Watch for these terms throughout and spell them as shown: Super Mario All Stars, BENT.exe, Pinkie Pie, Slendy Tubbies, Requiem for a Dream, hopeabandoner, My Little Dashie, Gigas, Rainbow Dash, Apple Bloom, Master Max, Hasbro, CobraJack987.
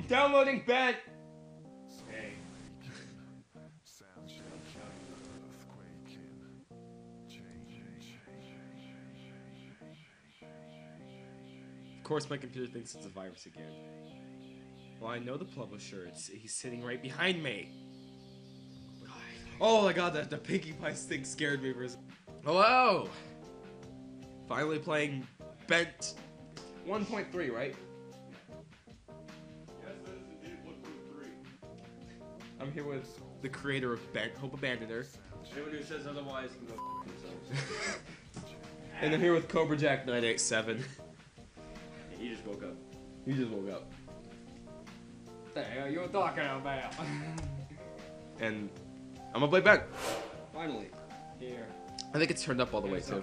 I'm downloading BENT! Hey. Of course my computer thinks it's a virus again. Well, I know the publisher. He's sitting right behind me. Oh my god, the Pinkie Pie thing scared me for a second. Hello! Finally playing BENT 1.3, right? Yes, that is indeed 1.3. I'm here with the creator of BENT, hopeabandoner. Anyone who says otherwise can go f*** themselves. And I'm here with CobraJack987. He just woke up. He just woke up. What the hell you talking about? And I'm gonna play BENT. Finally. Here. I think it's turned up all the way, too.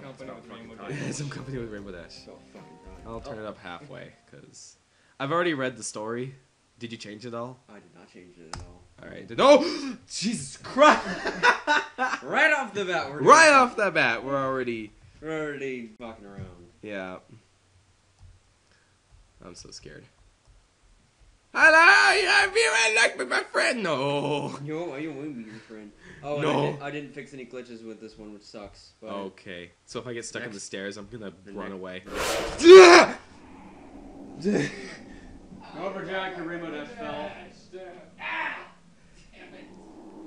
Some company with Rainbow Dash. So fucking time. I'll turn it up halfway, because I've already read the story. Did you change it all? I did not change it at all. Alright. Oh! Jesus Christ! Right off the bat, we're already fucking around. Yeah. I'm so scared. Hello, you like me, my friend. No. You won't be your friend. Oh, no. I didn't fix any glitches with this one, which sucks. But okay. So if I get stuck on the stairs, I'm gonna run away. Overjack, your Rainbow Dash fell. Ah! Damn it.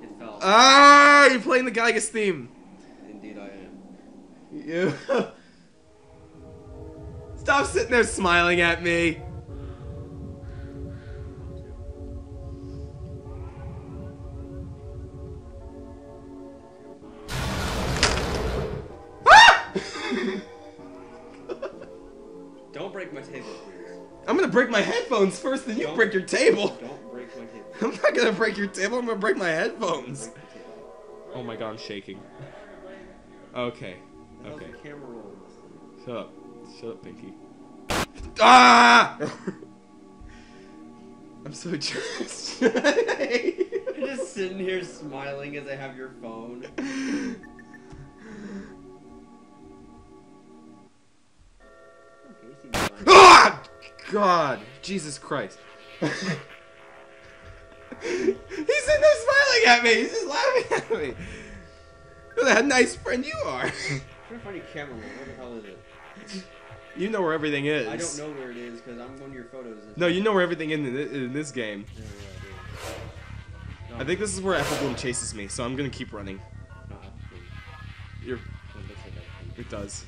It fell. Ah! You're playing the Gigas theme. Indeed, I am. You. Stop sitting there smiling at me. Don't break my table, please. I'm gonna break my headphones first, then you break your table. Don't break my table. I'm not gonna break your table, I'm gonna break my headphones. Break my table. Oh my god, I'm shaking. Okay. Okay. Camera roll. Shut up. Shut up, Pinkie. Ah! I'm so jealous. You're just sitting here smiling as I have your phone. Ah! God, Jesus Christ! He's sitting there smiling at me. He's just laughing at me. What a nice friend you are. Try to find a camera. Where the hell is it? You know where everything is. I don't know where it is because I'm going to your photos. No, you know where everything is in this game. Yeah, yeah, I think this is where Apple Bloom chases me, so I'm gonna keep running. You're. It does.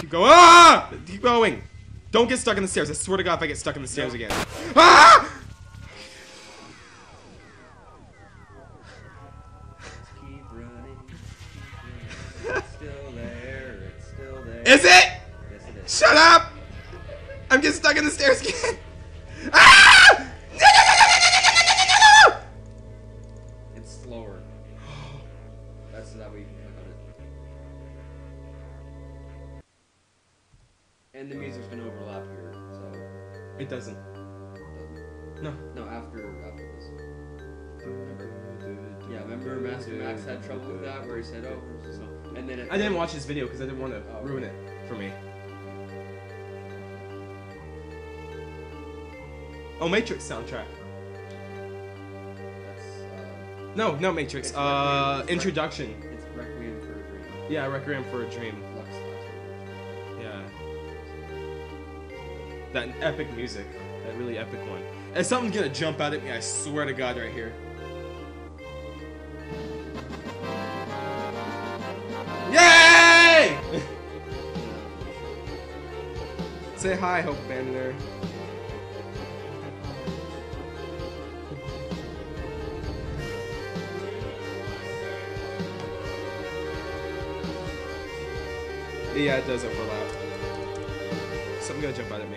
Keep going. Ah! Keep going. Don't get stuck in the stairs. I swear to God, if I get stuck in the stairs again. Ah! Keep running. Keep running. It's still there. It's still there. Is it? Yes, it is. Shut up! I'm getting stuck in the stairs again. Ah! No! It's slower. That's that way. And the music's gonna overlap here, so... It doesn't. No. No, after this. Remember? Yeah, remember Master Max had trouble with that, where he said, oh, so... And then I didn't watch this video, because I didn't want to ruin it for me. Oh, Matrix soundtrack. That's, No, Matrix. Introduction. It's Requiem for a Dream. Yeah, Requiem for a Dream. That epic music, that really epic one. And something's gonna jump out at me, I swear to God, right here. Yay! Say hi, hopeabandoner. Yeah, it does overlap. Something's gonna jump out at me.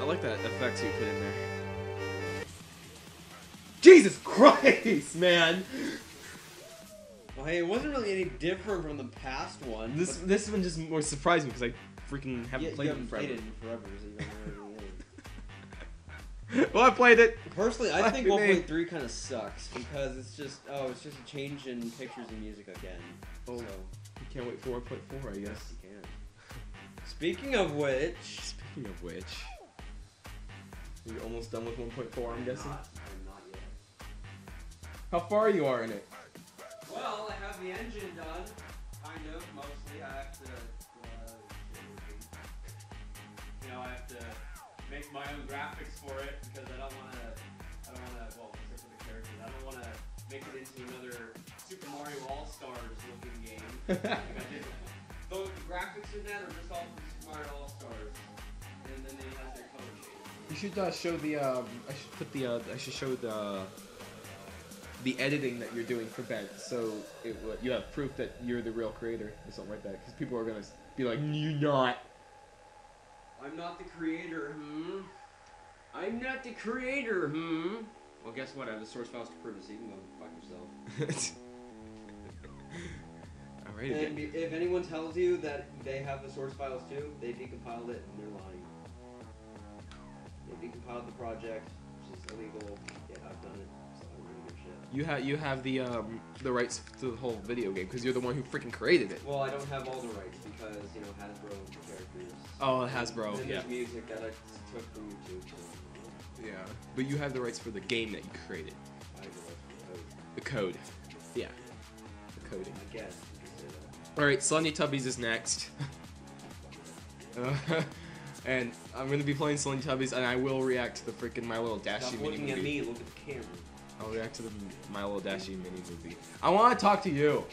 I like that effect you put in there. Jesus Christ, man! Well, hey, it wasn't really any different from the past one. This one just more surprised me because I freaking haven't played it in forever. Well, I played it. Personally, I think 1.3 kind of sucks because it's just a change in pictures and music again. Oh, so you can't wait for 1.4, I guess. Yes, you can. Speaking of which. You're almost done with 1.4, I'm guessing. I'm not yet. How far you are in it? Well, I have the engine done, kind of mostly. I have to, I have to make my own graphics for it because I don't want to except for the characters, I don't want to make it into another Super Mario All Stars looking game. Like I did. Though the graphics in that are just all from Super Mario All Stars, and then they have their color shading. You should show the. I should put the. I should show the. The editing that you're doing for BENT, so you have proof that you're the real creator or something like that, because people are gonna be like, "You're not." I'm not the creator, Well, guess what? I have the source files to prove it, so you can go fuck yourself. All right. And if anyone tells you that they have the source files too, they decompiled it and they're lying. They decompiled the project, which is illegal. Yeah, I've done it. You have the rights to the whole video game because you're the one who freaking created it. Well, I don't have all the rights because Hasbro and the characters. Oh, Hasbro. And yeah. Music that I took from YouTube. Yeah, but you have the rights for the game that you created. I have the rights for the code. Yeah. The coding. I guess. All right, Slendy Tubbies is next. And I'm gonna be playing Slendy Tubbies, and I will react to the freaking My Little Dashie. Stop looking at me. Look at the camera. I'll react to the My Little Dashie mini movie. I want to talk to you,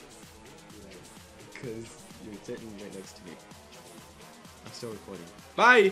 cause you're sitting right next to me. I'm still recording. Bye.